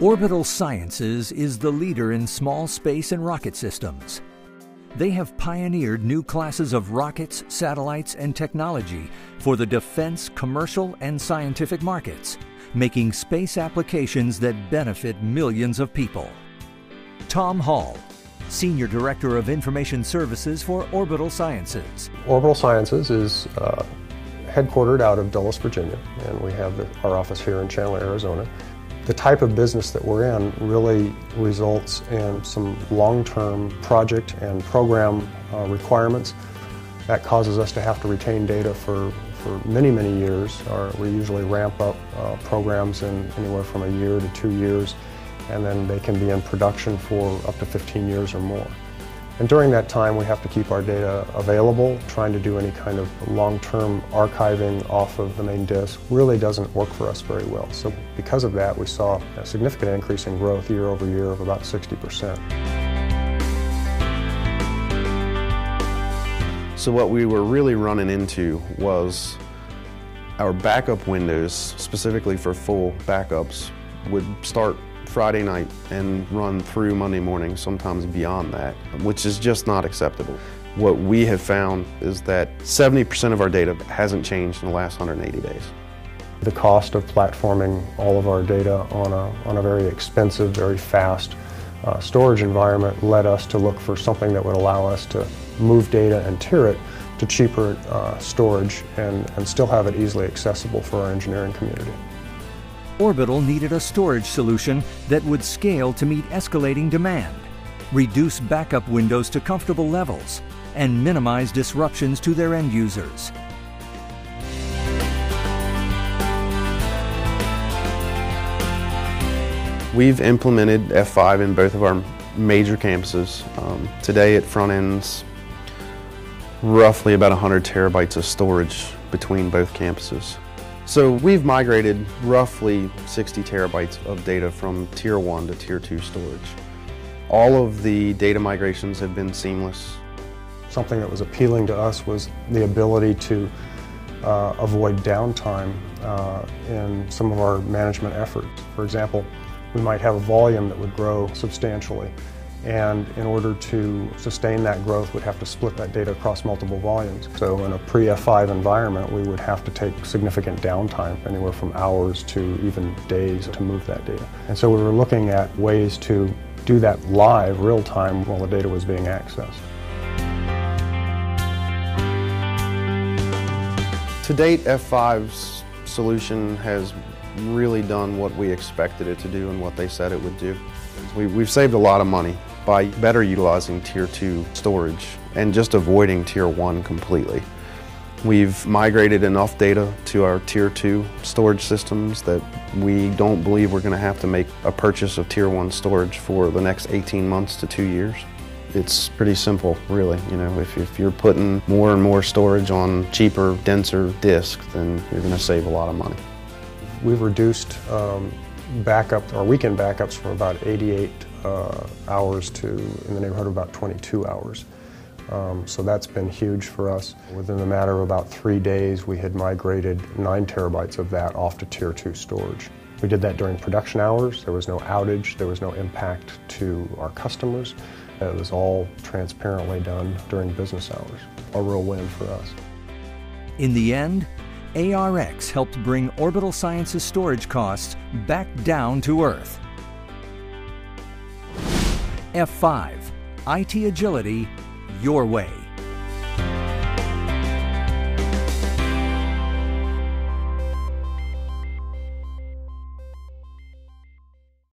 Orbital Sciences is the leader in small space and rocket systems. They have pioneered new classes of rockets, satellites, and technology for the defense, commercial, and scientific markets, making space applications that benefit millions of people. Tom Hall, Senior Director of Information Services for Orbital Sciences. Orbital Sciences is headquartered out of Dulles, Virginia, and we have our office here in Chandler, Arizona. The type of business that we're in really results in some long-term project and program requirements. That causes us to have to retain data for many, many years. We usually ramp up programs in anywhere from a year to 2 years, and then they can be in production for up to 15 years or more. And during that time, we have to keep our data available. Trying to do any kind of long-term archiving off of the main disk really doesn't work for us very well. So because of that, we saw a significant increase in growth year over year of about 60%. So what we were really running into was our backup windows, specifically for full backups, would start Friday night and run through Monday morning, sometimes beyond that, which is just not acceptable. What we have found is that 70% of our data hasn't changed in the last 180 days. The cost of platforming all of our data on a very expensive, very fast storage environment led us to look for something that would allow us to move data and tier it to cheaper storage and still have it easily accessible for our engineering community. Orbital needed a storage solution that would scale to meet escalating demand, reduce backup windows to comfortable levels, and minimize disruptions to their end users. We've implemented F5 in both of our major campuses. Today it front ends roughly about 100 terabytes of storage between both campuses. So we've migrated roughly 60 terabytes of data from Tier 1 to Tier 2 storage. All of the data migrations have been seamless. Something that was appealing to us was the ability to avoid downtime in some of our management efforts. For example, we might have a volume that would grow substantially, and in order to sustain that growth, we'd have to split that data across multiple volumes. So in a pre-F5 environment, we would have to take significant downtime, anywhere from hours to even days, to move that data. And so we were looking at ways to do that live, real-time, while the data was being accessed. To date, F5's solution has really done what we expected it to do and what they said it would do. We've saved a lot of money by better utilizing Tier 2 storage and just avoiding Tier 1 completely. We've migrated enough data to our Tier 2 storage systems that we don't believe we're going to have to make a purchase of Tier 1 storage for the next 18 months to 2 years. It's pretty simple, really. You know, if you're putting more and more storage on cheaper, denser disks, then you're going to save a lot of money. We've reduced weekend backups from about 88 hours to in the neighborhood of about 22 hours. So that's been huge for us. Within a matter of about 3 days, we had migrated 9 terabytes of that off to Tier 2 storage. We did that during production hours. There was no outage. There was no impact to our customers. It was all transparently done during business hours. A real win for us. In the end, ARX helped bring Orbital Sciences storage costs back down to earth. F5, IT agility, your way.